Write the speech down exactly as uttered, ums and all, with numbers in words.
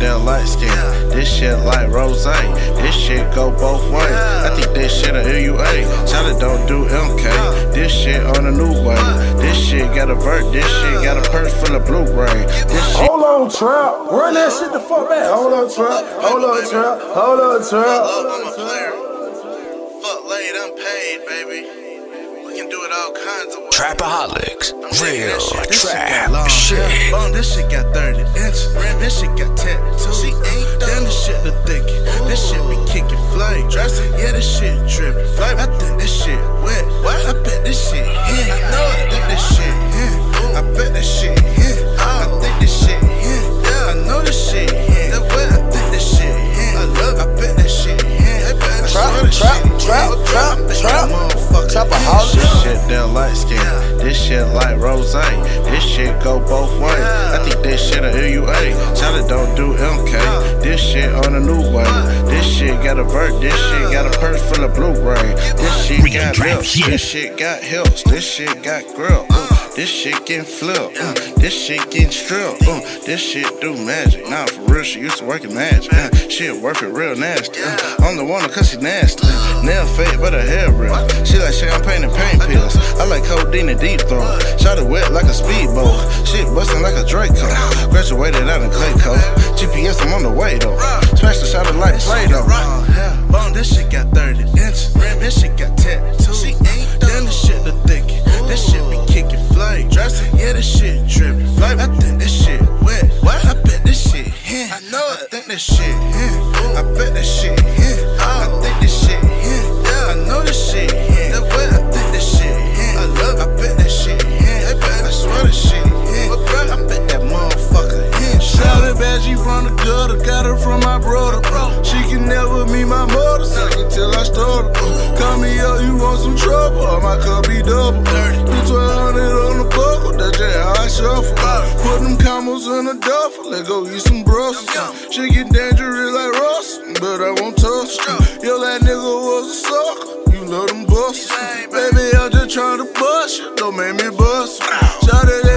damn light skin. This shit like Rosé. This shit go both ways. I think this shit a L U A. Charlie don't do M K. This shit on a new way. This shit got a vert. This shit got a purse full of blue brain. This shit. Hold on, trap. Run that shit the fuck back. Hold on, trap. Hold on, trap. Hold on, trap. I'm a player. Fuck late, I'm paid, baby. Can do it all kinds of ways. Trapaholics, real trap shit. This shit got thirty inches. This shit got tattoos. Damn, this shit the thicket. This shit be kicking flame. Yeah, this shit dripping. I think this shit wet. I bet this shit hit. I think this shit hit. I bet this shit hit. I think this shit hit. I know this shit hit. I think this shit hit. I love. I bet that shit hit. Trap, trap, trap, trap, trap. This shit that light skin. This shit like Rosé. This shit go both ways. I think this shit a L U A. Charlie don't do M K. This shit on a new way. This shit got a vert. This shit got a purse full of blue brain. This shit got lips. This shit got hips. This shit got grill. This shit getting flipped. This shit getting stripped. This shit do magic. Nah, for real, she used to work in magic. Shit work it real nasty. I'm the one because she nasty. Nail fake, but her hair real. She like champagne and pain pills. I like codeine and deep throat. Shot it wet like a speedboat. Shit bustin' like a Draco. Graduated out in Clayco. G P S, I'm on the way though. Smash the shot it like Play-Doh. Bone, this shit got thirty inches. This shit got tattoos. Damn, this shit the thicket. This shit be kicking flame. Yeah, this shit drippin'. I think this shit wet. I bet this shit hit. I know it. I think this shit hit. I bet that shit hit. I think this shit hit. I know this shit hit. I think this shit hit. I love. I bet that shit hit. I swear this shit hit. I bet that motherfucker hit. Shout it bad, she from the gutter. Got her from my brother. She can never meet my mother. Until I started. Call me up, you want some trouble? Or my cup be double. Put twelve hundred on the buckle. That's just how I shuffle. Put them commas in the duffel. Let go eat some Brussels. She get dangerous like Russell, but I won't touch her. Yo, that nigga was a sucker. You love them buses. Baby, I'm just trying to bust you. Don't make me bust you. Shout it.